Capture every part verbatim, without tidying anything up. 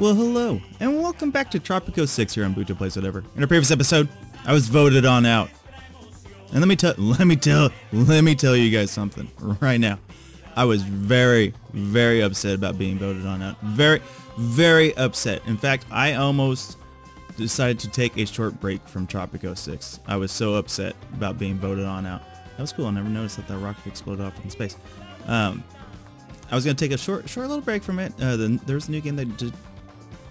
Well, hello, and welcome back to Tropico six here on Buto Plays Whatever. In our previous episode, I was voted on out. And let me tell, let me tell, let me tell you guys something right now. I was very, very upset about being voted on out. Very, very upset. In fact, I almost decided to take a short break from Tropico six. I was so upset about being voted on out. That was cool. I never noticed that that rocket exploded off in space. Um, I was going to take a short short little break from it. Uh, the, there was a new game that did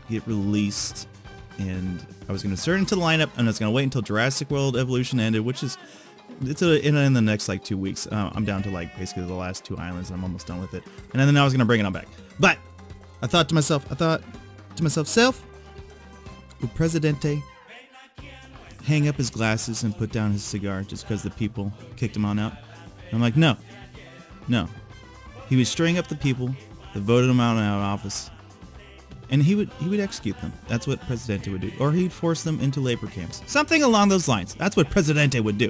get released, and I was going to insert into the lineup, and I was going to wait until Jurassic World Evolution ended, which is it's a, in, in the next, like, two weeks. Uh, I'm down to, like, basically the last two islands, and I'm almost done with it. And then I was going to bring it on back. But I thought to myself, I thought to myself, self, El Presidente, hang up his glasses and put down his cigar just because the people kicked him on out. And I'm like, no, no. He was stirring up the people that voted him out of office, and he would he would execute them. That's what Presidente would do, or he'd force them into labor camps, something along those lines. That's what Presidente would do.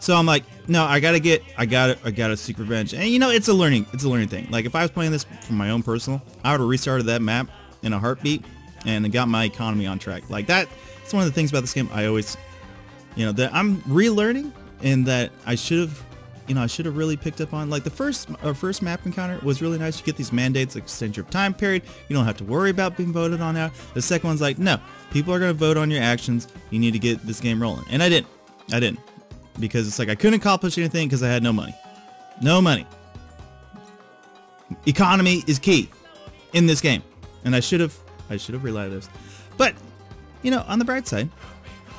So I'm like, no, I gotta get, I gotta, I gotta seek revenge. And you know, it's a learning, it's a learning thing. Like if I was playing this for my own personal, I would have restarted that map in a heartbeat and got my economy on track. Like that. It's one of the things about this game I always, you know, that I'm relearning, and that I should have, you know, I should have really picked up on. Like the first, our first map encounter was really nice. You get these mandates, like extend your time period. You don't have to worry about being voted on out. The second one's like, no, people are gonna vote on your actions. You need to get this game rolling. And I didn't, I didn't, because it's like I couldn't accomplish anything because I had no money, no money. Economy is key in this game, and I should have, I should have realized this, but. You know, on the bright side,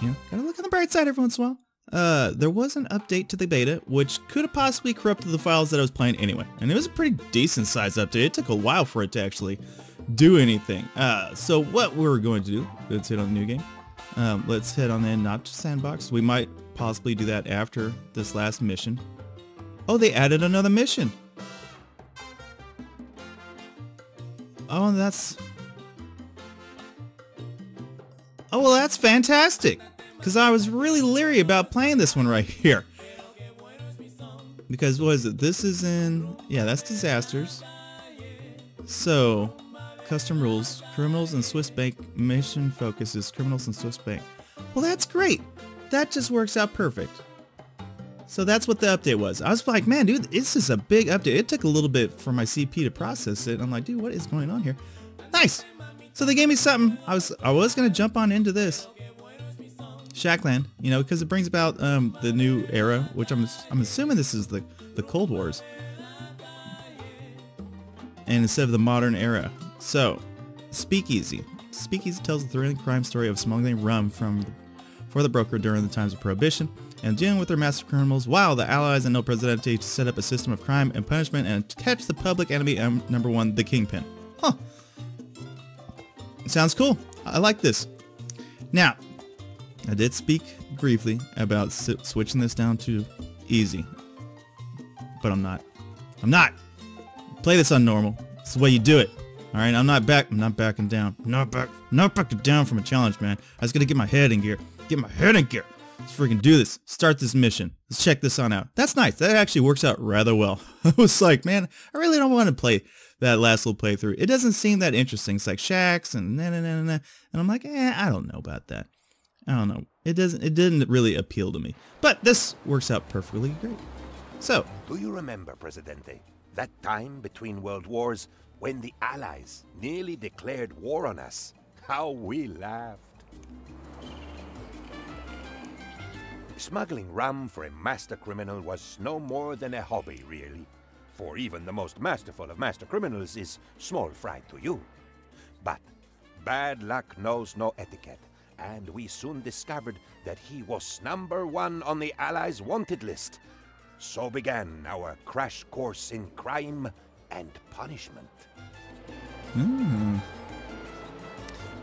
you know, gotta look on the bright side every once in a while. Uh, there was an update to the beta, which could have possibly corrupted the files that I was playing anyway. And it was a pretty decent sized update. It took a while for it to actually do anything. Uh, so what we're going to do, let's hit on the new game. Um, let's hit on the Notch Sandbox. We might possibly do that after this last mission. Oh, they added another mission. Oh, and that's... Oh, well, that's fantastic, because I was really leery about playing this one right here. Because, what is it? This is in... Yeah, that's Disasters. So, Custom Rules, Criminals and Swiss Bank, Mission Focuses, Criminals and Swiss Bank. Well, that's great. That just works out perfect. So that's what the update was. I was like, man, dude, this is a big update. It took a little bit for my C P to process it. I'm like, dude, what is going on here? Nice! So they gave me something. I was I was gonna jump on into this Shackland, you know, because it brings about um, the new era, which I'm I'm assuming this is the the Cold Wars, and instead of the modern era. So, Speakeasy. Speakeasy tells the thrilling crime story of smuggling rum from for the broker during the times of Prohibition and dealing with their master criminals, while the Allies and El Presidente set up a system of crime and punishment and catch the public enemy um, number one, the Kingpin. Huh. Sounds cool. I like this. Now, I did speak briefly about s switching this down to easy, but I'm not. I'm not. Play this on normal. It's the way you do it. All right. I'm not back. I'm not backing down. I'm not back. I'm not backing down from a challenge, man. I was gonna get my head in gear. Get my head in gear. Let's freaking do this. Start this mission. Let's check this on out. That's nice. That actually works out rather well. I was like, man, I really don't want to play that last little playthrough. It doesn't seem that interesting. It's like shacks and na na na na, and I'm like, eh, I don't know about that. I don't know. It doesn't. It didn't really appeal to me. But this works out perfectly great. So, do you remember, Presidente, that time between world wars when the Allies nearly declared war on us? How we laughed! Smuggling rum for a master criminal was no more than a hobby, really. For even the most masterful of master criminals is small fry to you. But bad luck knows no etiquette, and we soon discovered that he was number one on the Allies' wanted list. So began our crash course in crime and punishment. Mm.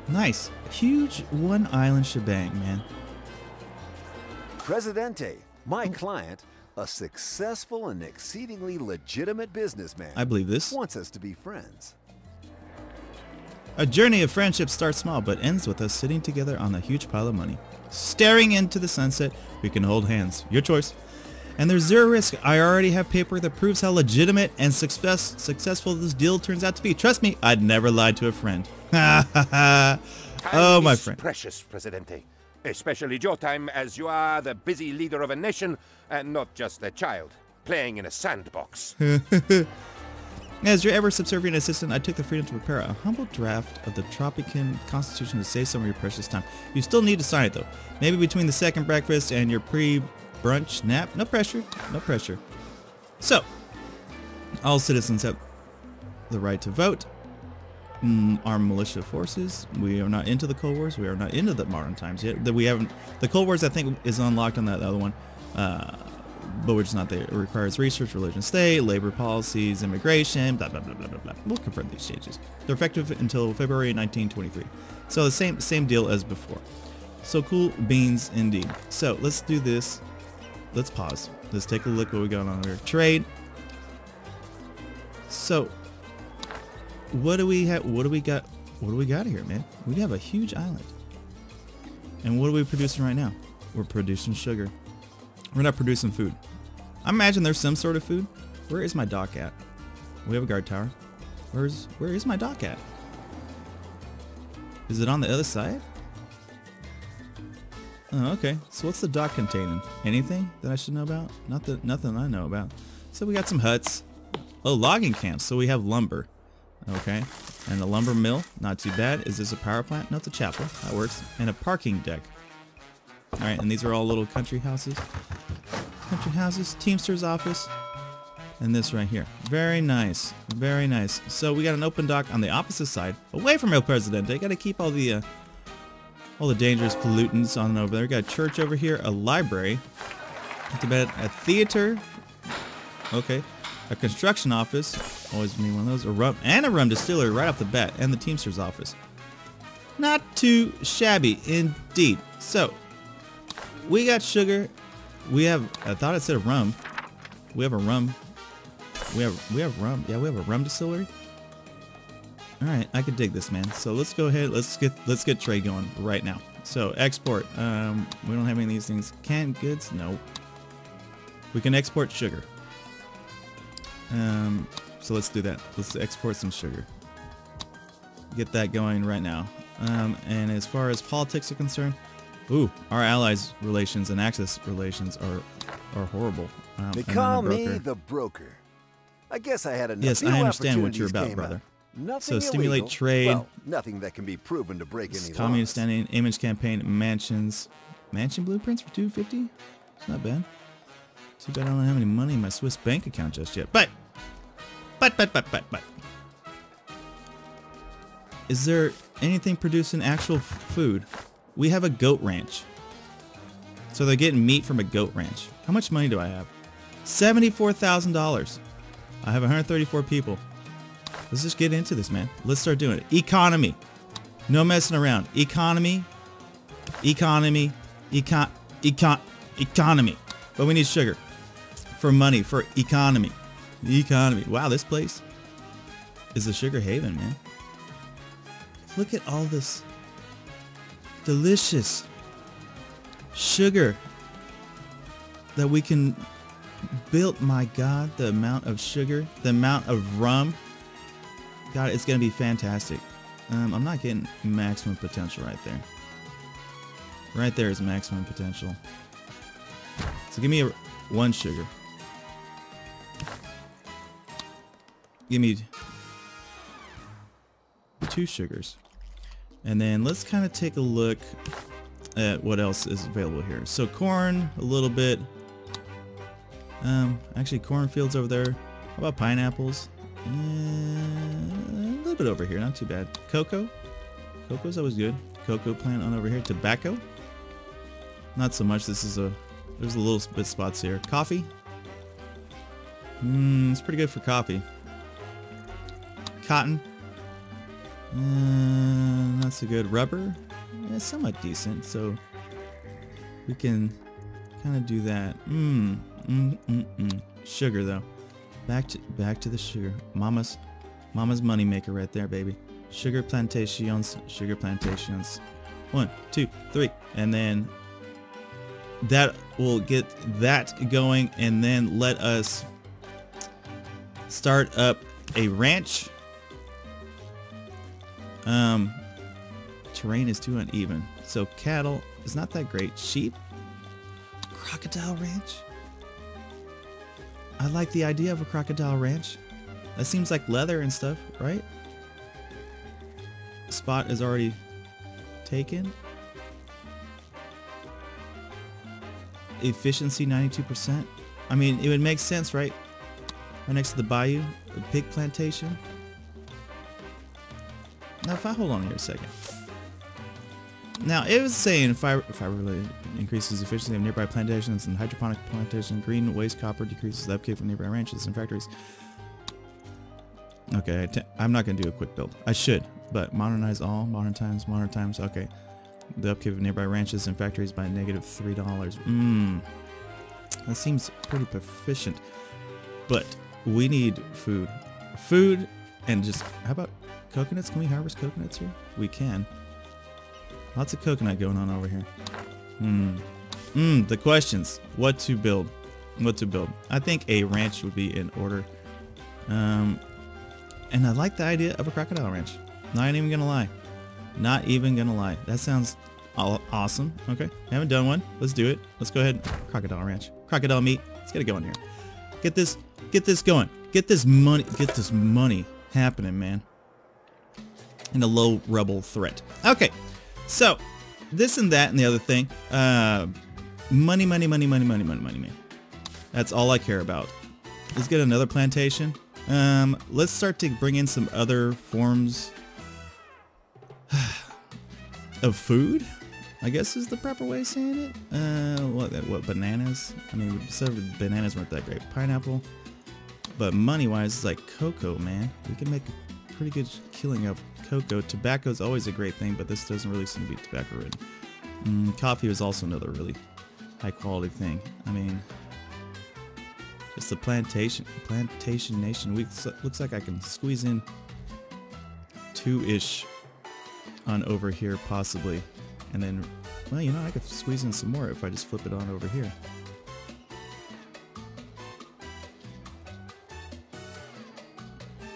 Nice. Huge one-island shebang, man. Presidente, my client... a successful and exceedingly legitimate businessman. I believe this wants us to be friends. A journey of friendship starts small but ends with us sitting together on a huge pile of money, staring into the sunset. We can hold hands. Your choice. and there's zero risk. I already have paper that proves how legitimate and success successful this deal turns out to be. Trust me, I'd never lie to a friend. Ha ha ha. Oh, my friend. Precious, Presidente. Especially your time, as you are the busy leader of a nation and not just a child playing in a sandbox. As your ever subservient assistant, I took the freedom to prepare a humble draft of the Tropican Constitution to save some of your precious time. You still need to sign it, though. Maybe between the second breakfast and your pre-brunch nap. No pressure. No pressure. So, all citizens have the right to vote. Mm, our militia forces. We are not into the Cold Wars. We are not into the modern times yet. That we haven't. The Cold Wars, I think, is unlocked on that other one. Uh, But we're just not there. It requires research, religion, state, labor policies, immigration, blah, blah, blah, blah, blah, blah. We'll confirm these changes. They're effective until February nineteen twenty-three. So the same same deal as before. So cool beans indeed. So let's do this. Let's pause. Let's take a look what we got on here. Trade. So what do we have? What do we got? What do we got here, man? We have a huge island. And what are we producing right now? We're producing sugar. We're not producing food. I imagine there's some sort of food. Where is my dock at? We have a guard tower. Where's where is my dock at? Is it on the other side? Oh, okay. So what's the dock containing? Anything that I should know about? Not that nothing I know about. So we got some huts. Oh, logging camps. So we have lumber. Okay. And a lumber mill. Not too bad. Is this a power plant? No, it's a chapel. That works. And a parking deck. All right, and these are all little country houses. Country houses, Teamster's office, and this right here. Very nice, very nice. So we got an open dock on the opposite side, away from El Presidente. Got to keep all the uh, all the dangerous pollutants on over there. We got a church over here, a library, a theater. Okay, a construction office. Always need one of those. A rum and a rum distillery right off the bat, and the Teamster's office. Not too shabby indeed. So. We got sugar. We have. I thought it said rum. We have a rum. We have. We have rum. Yeah, we have a rum distillery. All right, I could dig this, man. So let's go ahead. Let's get. Let's get trade going right now. So export. Um, we don't have any of these things. Canned goods. No. We can export sugar. Um. So let's do that. Let's export some sugar. Get that going right now. Um. And as far as politics are concerned. Ooh, our allies' relations and access relations are are horrible. Um, they call the me the broker. I guess I had enough. Yes, I understand what you're about, brother. So stimulate illegal. Trade. Well, nothing that can be proven to break any laws. Communist standing image campaign mansions, mansion blueprints for two fifty. It's not bad. Too bad I don't have any money in my Swiss bank account just yet. But, but, but, but, but, but. Is there anything producing actual food? We have a goat ranch. So they're getting meat from a goat ranch. How much money do I have? seventy-four thousand dollars. I have one hundred thirty-four people. Let's just get into this, man. Let's start doing it. Economy. No messing around. Economy. Economy. Econ. Econ. Economy. But we need sugar. For money. For economy. The economy. Wow, this place is a sugar haven, man. Look at all this. Delicious sugar that we can build. My God, the amount of sugar, the amount of rum. God, it's gonna be fantastic. Um, I'm not getting maximum potential right there. Right there is maximum potential. So give me a one sugar. Give me two sugars. And then let's kind of take a look at what else is available here. So corn, a little bit. Um, actually, cornfields over there. How about pineapples? And a little bit over here, not too bad. Cocoa. Cocoa's always good. Cocoa plant on over here. Tobacco. Not so much. This is a, there's a little bit spots here. Coffee. Mmm, it's pretty good for coffee. Cotton. Uh, not so good. Rubber, yeah, somewhat decent, so we can kind of do that. Mmm, mmm, mmm, mmm. Sugar though, back to back to the sugar. Mama's, mama's money maker right there, baby. Sugar plantations, sugar plantations. One, two, three, and then that will get that going, and then let us start up a ranch. Um, terrain is too uneven, so cattle is not that great. Sheep, crocodile ranch. I like the idea of a crocodile ranch. That seems like leather and stuff, right? Spot is already taken. Efficiency ninety-two percent. I mean, it would make sense, right? Right next to the bayou, the pig plantation. Now, if I hold on here a second. Now, it was saying fiber, fiber related increases efficiency of nearby plantations and hydroponic plantation. Green waste copper decreases the upkeep of nearby ranches and factories. Okay, I'm not going to do a quick build. I should, but modernize all, modern times, modern times. Okay. The upkeep of nearby ranches and factories by negative three dollars. Mmm. That seems pretty proficient. But we need food. Food and just, how about coconuts? Can we harvest coconuts here? We can. Lots of coconut going on over here. Hmm. Mmm, the questions. What to build? What to build? I think a ranch would be in order. Um, and I like the idea of a crocodile ranch. Not even gonna lie. Not even gonna lie. That sounds awesome. Okay, I haven't done one. Let's do it. Let's go ahead. Crocodile ranch. Crocodile meat. Let's get it going here. Get this. Get this going. Get this money. Get this money happening, man. And a low rebel threat. Okay. So, this and that and the other thing. Uh, money, money, money, money, money, money, money, money. That's all I care about. Let's get another plantation. Um, let's start to bring in some other forms of food, I guess is the proper way of saying it. Uh, what, what, bananas? I mean, we said bananas weren't that great. Pineapple. But money-wise, it's like cocoa, man. We can make a pretty good killing of cocoa. Tobacco is always a great thing, but this doesn't really seem to be tobacco ridden. Mm, coffee is also another really high quality thing. I mean, it's the plantation plantation nation. We looks like I can squeeze in two-ish on over here possibly, and then, well, you know, I could squeeze in some more if I just flip it on over here.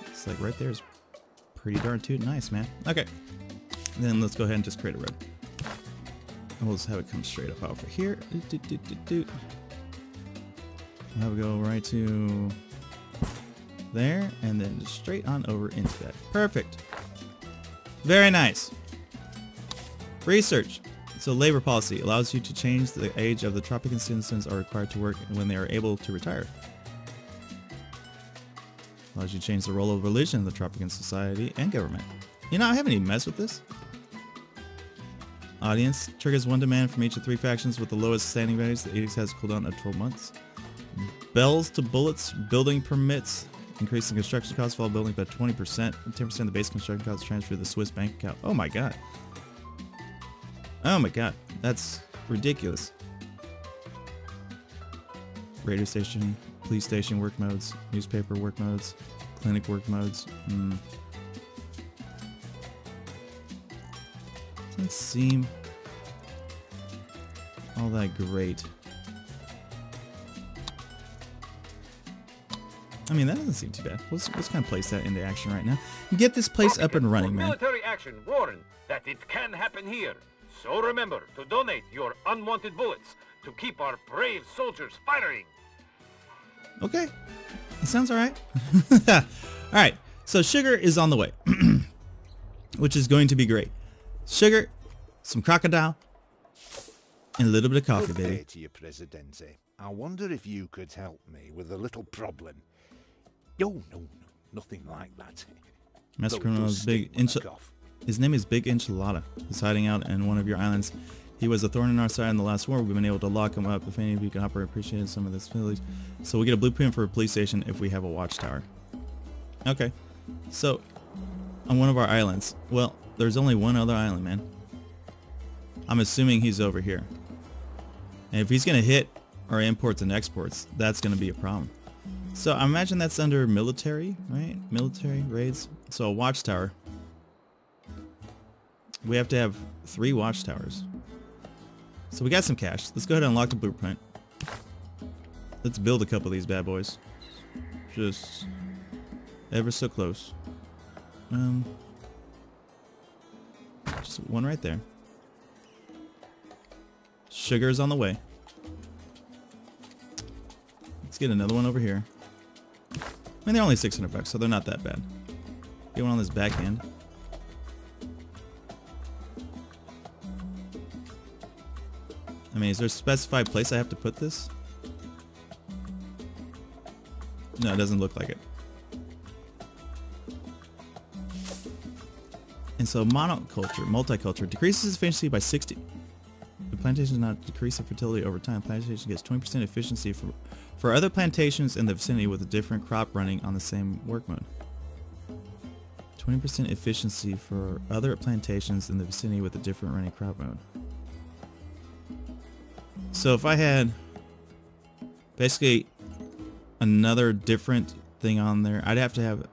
It's like right there's pretty darn tootin' nice, man. Okay, and then let's go ahead and just create a road. And we'll just have it come straight up over here. Do, do, do, do, do. We'll have it go right to there, and then just straight on over into that. Perfect. Very nice. Research. So labor policy allows you to change the age of the Tropican citizens are required to work when they are able to retire. Allows you to change the role of religion in the Tropican society and government. You know, I haven't even messed with this. Audience triggers one demand from each of three factions with the lowest standing values. The edict has a cooldown of twelve months. Bells to bullets, building permits. Increasing construction costs for all buildings by twenty percent. ten percent of the base construction costs transferred to the Swiss bank account. Oh my god. Oh my god. That's ridiculous. Radio station, police station work modes, newspaper work modes, clinic work modes. Hmm. Doesn't seem all that great. I mean, that doesn't seem too bad. Let's, let's kind of place that into action right now. Get this place Tropico up and running, man. Military action warned that it can happen here. So remember to donate your unwanted bullets to keep our brave soldiers firing. Okay. That sounds all right. All right. So sugar is on the way, which is going to be great. Sugar, some crocodile, and a little bit of coffee, baby. Good day to you, Presidente. I wonder if you could help me with a little problem. No, no, no, nothing like that. Master Criminal Big Enchilada. His name is Big Enchilada. He's hiding out in one of your islands. He was a thorn in our side in the last war. We've been able to lock him up. If any of you can operate, appreciate some of this village. So we get a blueprint for a police station if we have a watchtower. Okay. So, on one of our islands. Well, there's only one other island, man. I'm assuming he's over here. And if he's going to hit our imports and exports, that's going to be a problem. So I imagine that's under military, right? Military raids. So a watchtower. We have to have three watchtowers. So we got some cash. Let's go ahead and unlock the blueprint. Let's build a couple of these bad boys. Just ever so close. Um, just one right there. Sugar's on the way. Let's get another one over here. I mean, they're only six hundred bucks, so they're not that bad. Get one on this back end. I mean, is there a specified place I have to put this? No, it doesn't look like it. And so monoculture, multiculture, decreases efficiency by sixty. The plantation does not decrease in fertility over time. Plantation gets twenty percent efficiency for, for other plantations in the vicinity with a different crop running on the same work mode. twenty percent efficiency for other plantations in the vicinity with a different running crop mode. So if I had basically another different thing on there, I'd have to have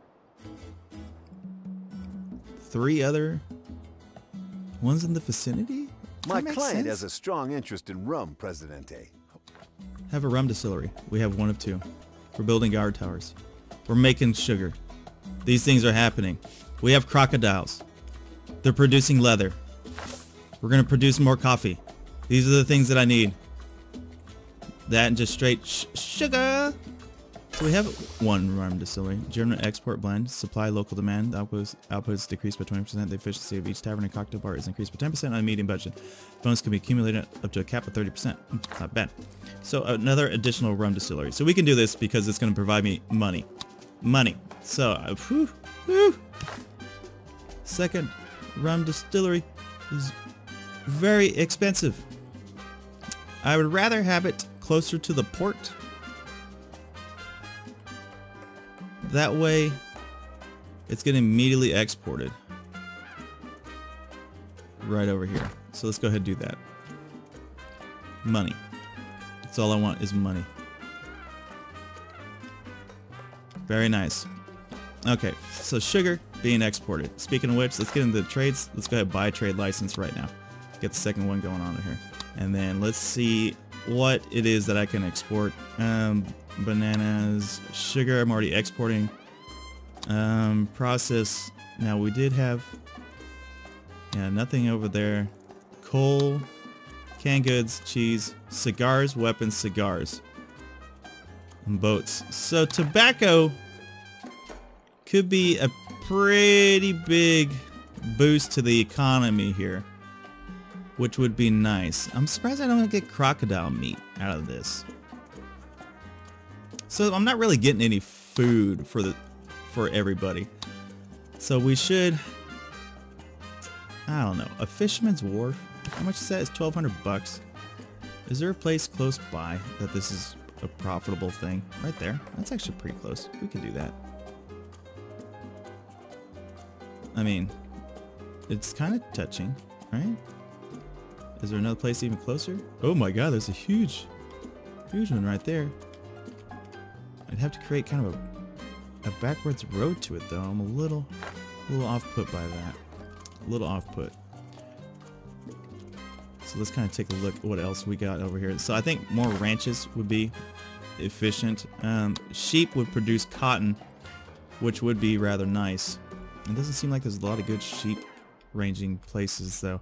three other ones in the vicinity? My client has a strong interest in rum, Presidente. Have a rum distillery. We have one of two. We're building guard towers. We're making sugar. These things are happening. We have crocodiles. They're producing leather. We're gonna produce more coffee. These are the things that I need. That and just straight sh sugar. So we have one rum distillery. General export blend. Supply local demand. Outputs, outputs decreased by twenty percent. The efficiency of each tavern and cocktail bar is increased by ten percent on a medium budget. Bonus can be accumulated up to a cap of thirty percent. Not bad. So another additional rum distillery. So we can do this because it's going to provide me money. Money. So, uh, whew, whew. Second rum distillery is very expensive. I would rather have it closer to the port. That way it's getting immediately exported right over here. So let's go ahead and do that. Money. That's all I want is money. Very nice. Okay, so sugar being exported. Speaking of which, let's get into the trades. Let's go ahead and buy a trade license right now. Get the second one going on here. And then let's see what it is that I can export. Um, bananas, sugar, I'm already exporting. Um, process, now we did have, yeah, nothing over there. Coal, canned goods, cheese, cigars, weapons, cigars, and boats. So tobacco could be a pretty big boost to the economy here, which would be nice. I'm surprised I don't get crocodile meat out of this. So I'm not really getting any food for the for everybody. So we should, I don't know, a fisherman's wharf. How much is that? It's twelve hundred bucks. Is there a place close by that this is a profitable thing? Right there. That's actually pretty close. We can do that. I mean, it's kind of touching, right? Is there another place even closer? Oh my god, there's a huge, huge one right there. I'd have to create kind of a, a backwards road to it though. I'm a little, a little off-put by that. A little off-put. So let's kind of take a look at what else we got over here. So I think more ranches would be efficient. Um, sheep would produce cotton, which would be rather nice. It doesn't seem like there's a lot of good sheep ranging places though.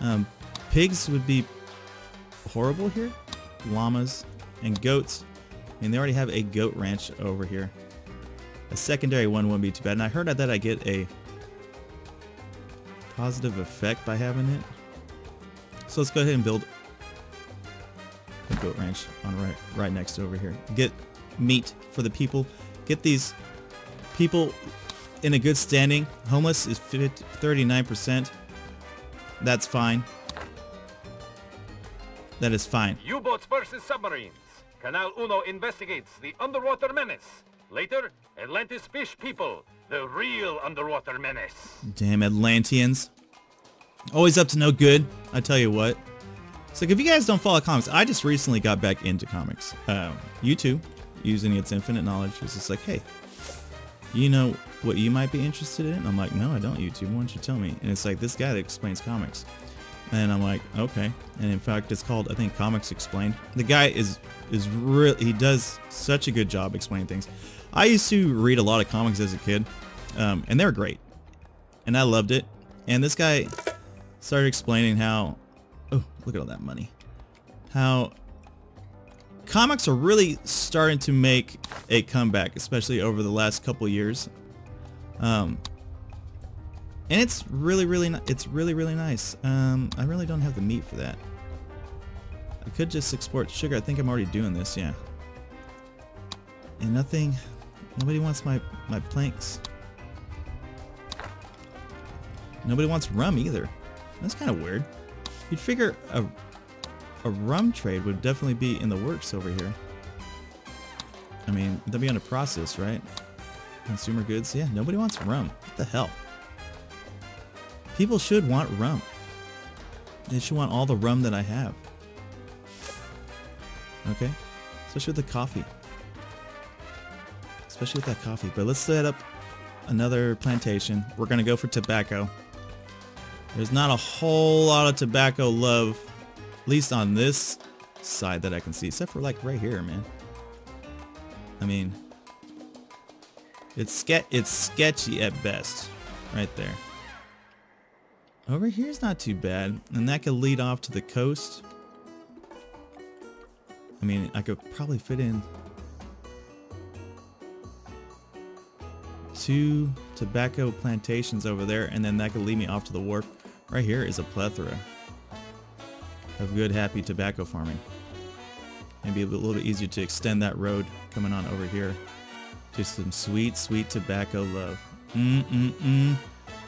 Um, Pigs would be horrible here. Llamas and goats. I mean, they already have a goat ranch over here. A secondary one wouldn't be too bad. And I heard that I get a positive effect by having it. So let's go ahead and build a goat ranch on right, right next to over here. Get meat for the people. Get these people in a good standing. Homeless is thirty-nine percent. That's fine. That is fine. U-boats versus submarines. Canal Uno investigates the underwater menace. Later, Atlantis fish people. The real underwater menace. Damn Atlanteans. Always up to no good. I tell you what. So if you guys don't follow comics, I just recently got back into comics. Um, YouTube, using its infinite knowledge, was just like, hey, you know what you might be interested in? I'm like, no, I don't, YouTube. Why don't you tell me? And it's like, this guy that explains comics. And I'm like, okay. And in fact, it's called, I think, Comics Explained. The guy is is really, he does such a good job explaining things. I used to read a lot of comics as a kid, um, and they were great. And I loved it. And this guy started explaining how, oh, look at all that money. How comics are really starting to make a comeback, especially over the last couple years. Um, and it's really, really, it's really, really nice. Um, I really don't have the meat for that. I could just export sugar. I think I'm already doing this, yeah. And nothing, nobody wants my, my planks. Nobody wants rum either. That's kind of weird. You'd figure a, a rum trade would definitely be in the works over here. I mean, they'll be under process, right? Consumer goods, yeah, nobody wants rum. What the hell? People should want rum. They should want all the rum that I have. Okay, especially with the coffee. Especially with that coffee, but let's set up another plantation. We're gonna go for tobacco. There's not a whole lot of tobacco love, at least on this side that I can see, except for like right here, man. I mean, it's ske- it's sketchy at best, right there. Over here's not too bad, and that could lead off to the coast. I mean, I could probably fit in two tobacco plantations over there, and then that could lead me off to the wharf. Right here is a plethora of good, happy tobacco farming. Maybe a little bit easier to extend that road coming on over here. Just some sweet, sweet tobacco love. Mm mm mm.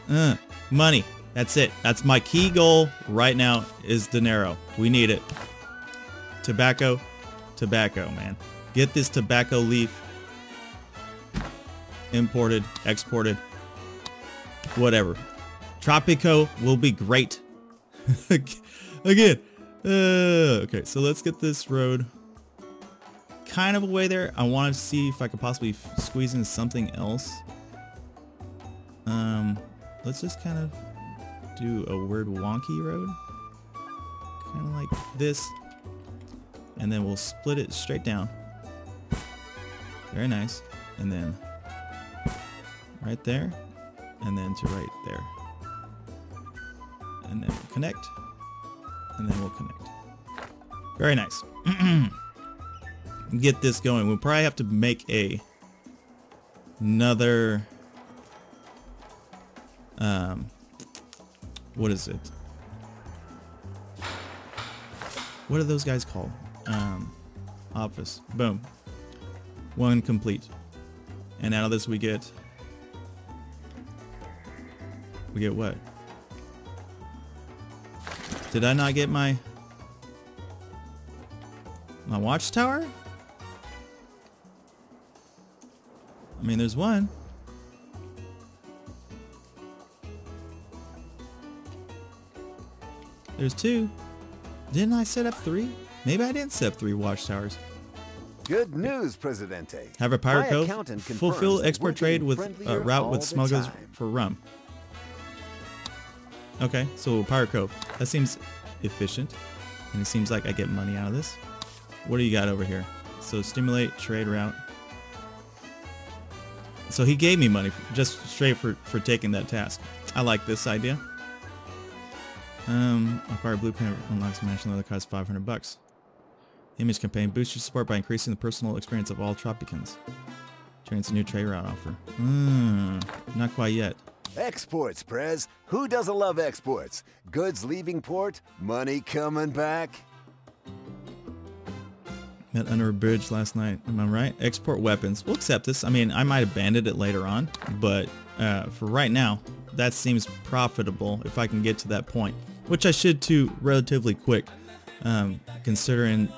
Uh, money. That's it. That's my key goal right now. Is dinero. We need it. Tobacco, tobacco, man. Get this tobacco leaf imported, exported, whatever. Tropico will be great. Again. Uh, okay, so let's get this road kind of away there. I want to see if I could possibly squeeze in something else. Um, let's just kind of do a weird wonky road, kind of like this, and then we'll split it straight down. Very nice. And then right there, and then to right there, and then we'll connect, and then we'll connect. Very nice. Get this going. We'll probably have to make a another um what is it what are those guys called? Um office. Boom, one complete. And out of this we get We get what? Did I not get my my watchtower? I mean, there's one. There's two. Didn't I set up three? Maybe I didn't set up three watchtowers. Good news, Presidente. Have a pirate cove fulfill export trade with uh, route with smugglers for rum. Okay, so Pirate Cove. That seems efficient, and it seems like I get money out of this. What do you got over here? So stimulate trade route. So he gave me money just straight for for taking that task. I like this idea. Um, acquire blueprint unlocks mansion leather costs five hundred bucks. Image campaign boosts your support by increasing the personal experience of all Tropicans. Turns a new trade route offer. Hmm, not quite yet. Exports, Prez. Who doesn't love exports? Goods leaving port, money coming back. Met under a bridge last night. Am I right? Export weapons. We'll accept this. I mean, I might have banded it later on, but uh, for right now, that seems profitable if I can get to that point, which I should too relatively quick, um, considering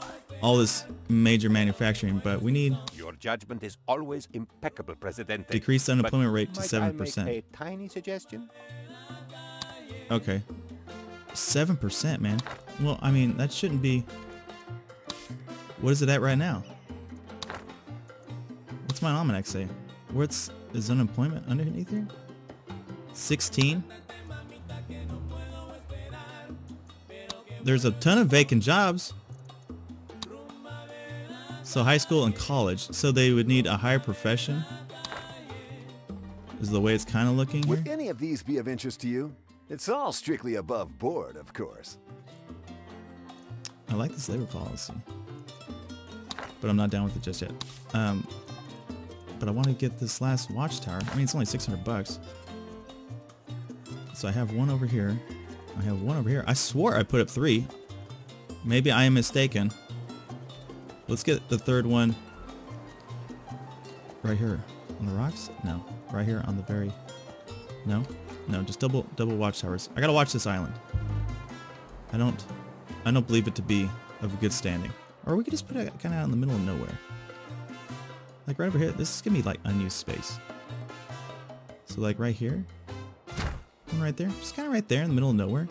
all this major manufacturing. But we need... Your judgment is always impeccable, Presidente. Decrease the unemployment rate to seven percent. A tiny suggestion? Okay. seven percent, man. Well, I mean, that shouldn't be... What is it at right now? What's my almanac say? What's... Is unemployment underneath here? sixteen? there's a ton of vacant jobs. So high school and college. So they would need a higher profession. Is the way it's kind of looking here. Would any of these be of interest to you? It's all strictly above board, of course. I like this labor policy, but I'm not down with it just yet. Um, but I want to get this last watchtower. I mean, it's only six hundred bucks. So I have one over here. I have one over here. I swore I put up three. Maybe I am mistaken. Let's get the third one right here on the rocks. No, right here on the very, no, no, just double, double watchtowers. I gotta watch this island. I don't, I don't believe it to be of good standing. Or we could just put it kind of out in the middle of nowhere. Like right over here, this is gonna be like unused space. So like right here, and right there, just kind of right there in the middle of nowhere.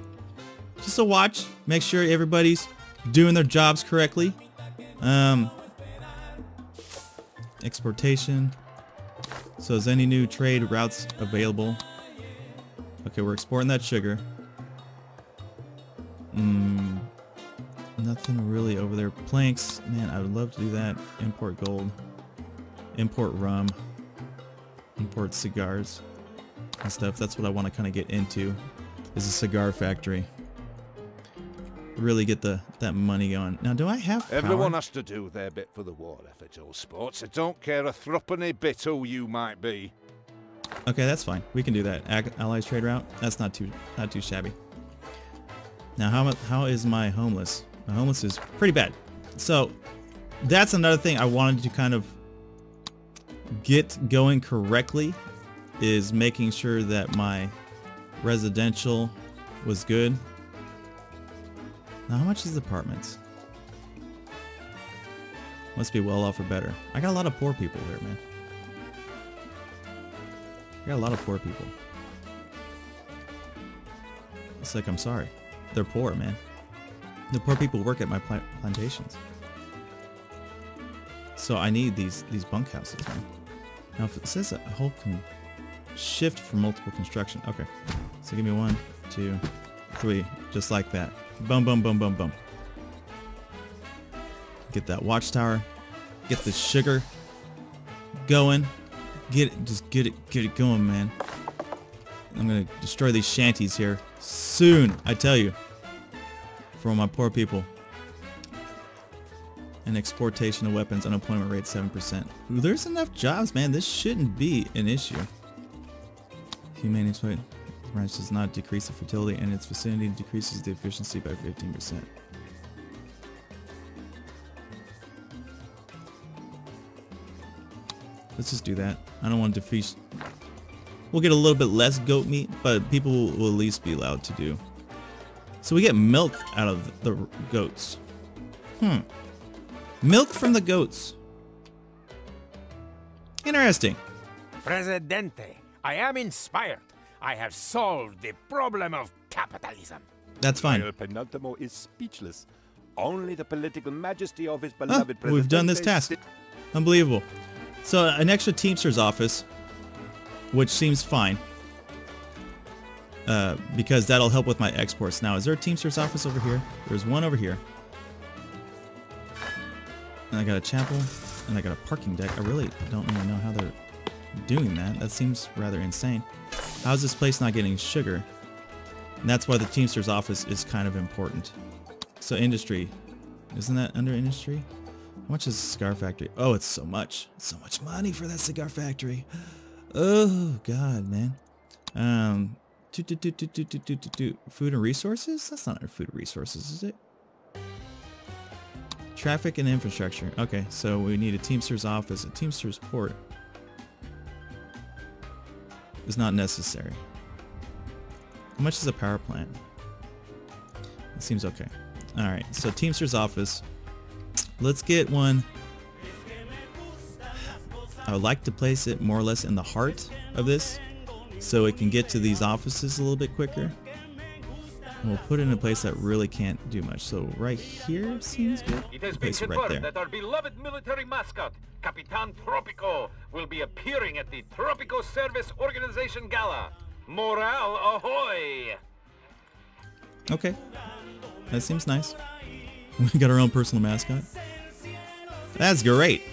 Just a watch, make sure everybody's doing their jobs correctly. Um, exportation. So is any new trade routes available? Okay, we're exporting that sugar. Mm, nothing really over there. Planks, man, I would love to do that. Import gold, import rum, import cigars and stuff. That's what I want to kind of get into, is a cigar factory. Really get the that money going. Now, do I have power? Everyone has to do their bit for the war effort, all sports. I don't care a threepenny bit who you might be. Okay, that's fine. We can do that. Ag allies trade route. That's not too not too shabby. Now, how how is my homeless? My homeless is pretty bad. So that's another thing I wanted to kind of get going correctly, is making sure that my residential was good. Now, how much is the apartments? Must be well off or better. I got a lot of poor people here, man. I got a lot of poor people. It's like, I'm sorry. They're poor, man. The poor people work at my pla plantations. So I need these, these bunkhouses, man. Now, if it says a whole can shift for multiple construction. Okay. So give me one, two, three. Just like that. Boom, boom, boom, boom, boom. Get that watchtower. Get the sugar going. Get it, just get it, get it going, man. I'm gonna destroy these shanties here soon, I tell you. For all my poor people. And exportation of weapons, unemployment rate seven percent. Ooh, there's enough jobs, man. This shouldn't be an issue. Humane exploit. Ranch does not decrease the fertility, and its vicinity decreases the efficiency by fifteen percent. Let's just do that. I don't want to defeat. We'll get a little bit less goat meat, but people will at least be allowed to do. So we get milk out of the goats. Hmm. Milk from the goats. Interesting. Presidente, I am inspired. I have solved the problem of capitalism. That's fine. El Penultimo is speechless. Only the political majesty of his beloved huh, we've done this task. Unbelievable. So an extra Teamster's office, which seems fine, uh, because that'll help with my exports. Now, is there a Teamster's office over here? There's one over here. And I got a chapel, and I got a parking deck. I really don't really know how they're doing that. That seems rather insane. How's this place not getting sugar? And that's why the Teamster's office is kind of important. So industry, isn't that under industry? How much is the cigar factory? Oh, it's so much. It's so much money for that cigar factory. Oh God, man. Um, do, do, do, do, do, do, do, do. Food and resources? That's not our food resources, is it? Traffic and infrastructure. Okay, so we need a Teamster's office, a Teamster's port. Is not necessary. How much is a power plant? It seems okay. Alright, so Teamster's office. Let's get one. I would like to place it more or less in the heart of this, so it can get to these offices a little bit quicker. And we'll put it in a place that really can't do much. So right here seems good. It has been confirmed right that our beloved military mascot, Capitan Tropico, will be appearing at the Tropico Service Organization Gala. Morale ahoy! Okay. That seems nice. We got our own personal mascot. That's great.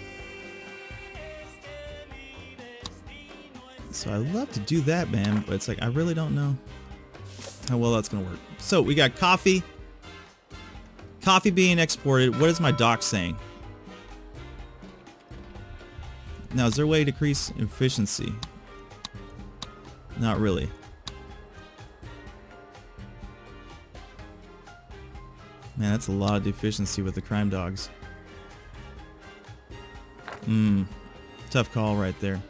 So I love to do that, man, but it's like I really don't know how well that's gonna work. So we got coffee. Coffee being exported. What is my doc saying? Now, is there a way to decrease efficiency? Not really. Man, that's a lot of deficiency with the crime dogs. Hmm. Tough call right there.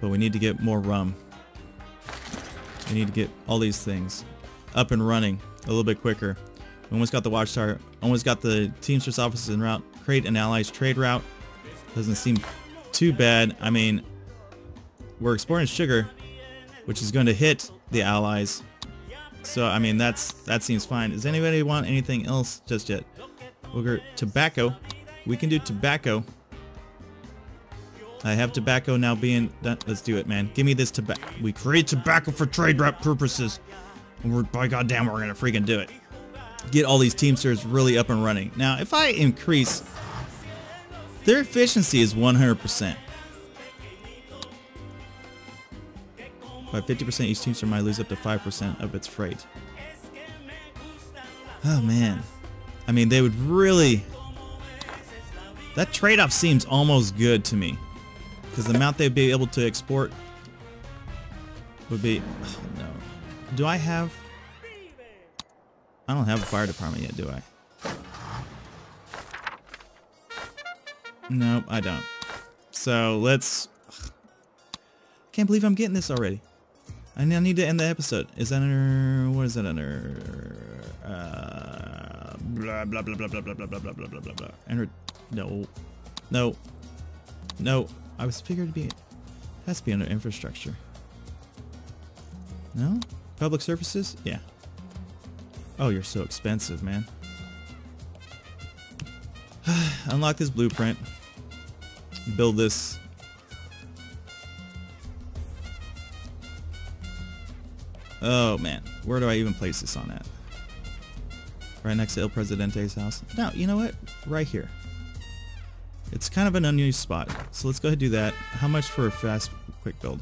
But we need to get more rum. We need to get all these things up and running a little bit quicker. We almost got the watchtower. Almost got the Teamsters offices en route. Create an allies trade route. Doesn't seem too bad. I mean, we're exporting sugar, which is going to hit the allies. So, I mean, that's that seems fine. Does anybody want anything else just yet? We'll go tobacco. We can do tobacco. I have tobacco now being done. Let's do it, man. Give me this tobacco. We create tobacco for trade route purposes. And we're, by goddamn, we're going to freaking do it. Get all these Teamsters really up and running. Now, if I increase... their efficiency is one hundred percent. By fifty percent, each Teamster might lose up to five percent of its freight. Oh, man. I mean, they would really... that trade-off seems almost good to me. Because the amount they'd be able to export would be... oh, no. Do I have... I don't have a fire department yet, do I? Nope, I don't. So, let's... ugh. Can't believe I'm getting this already. I need to end the episode. Is that under... what is that under... Uh, blah, blah, blah, blah, blah, blah, blah, blah, blah, blah, blah, blah. Enter... no. No. No. I was figured to be... it has to be under infrastructure. No? Public services? Yeah. Oh, you're so expensive, man. Unlock this blueprint. Build this. Oh, man. Where do I even place this on at? Right next to El Presidente's house? No, you know what? Right here. It's kind of an unused spot. So let's go ahead and do that. How much for a fast, quick build?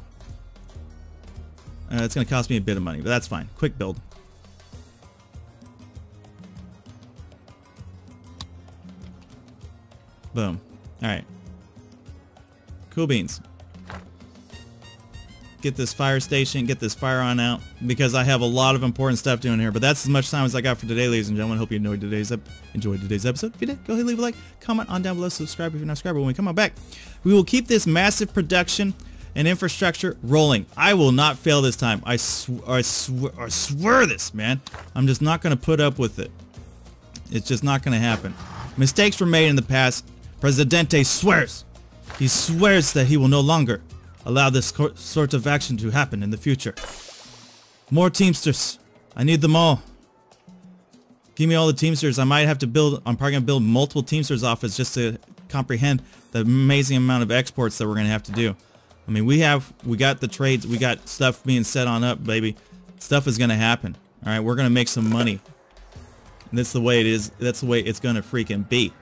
Uh, it's going to cost me a bit of money, but that's fine. Quick build. Boom. Alright. Cool beans. Get this fire station, get this fire on out, because I have a lot of important stuff doing here, but that's as much time as I got for today, ladies and gentlemen. Hope you enjoyed today's, ep enjoyed today's episode. If you did, go ahead and leave a like, comment on down below, subscribe if you're not subscribed. When we come on back, we will keep this massive production and infrastructure rolling. I will not fail this time. I, sw I, sw I swear this, man. I'm just not going to put up with it. It's just not going to happen. Mistakes were made in the past. Presidente swears, he swears that he will no longer allow this sort of action to happen in the future. More Teamsters. I need them all. Give me all the Teamsters. I might have to build, I'm probably going to build multiple Teamsters office just to comprehend the amazing amount of exports that we're going to have to do. I mean, we have, we got the trades, we got stuff being set on up, baby. Stuff is going to happen. All right, we're going to make some money. And that's the way it is. That's the way it's going to freaking be.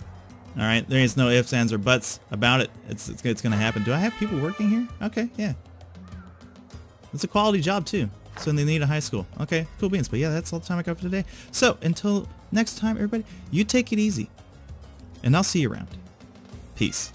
All right, there is no ifs, ands, or buts about it. It's it's, it's going to happen. Do I have people working here? Okay, yeah. It's a quality job too. So they need a high school. Okay, cool beans. But yeah, that's all the time I got for today. So until next time, everybody, you take it easy, and I'll see you around. Peace.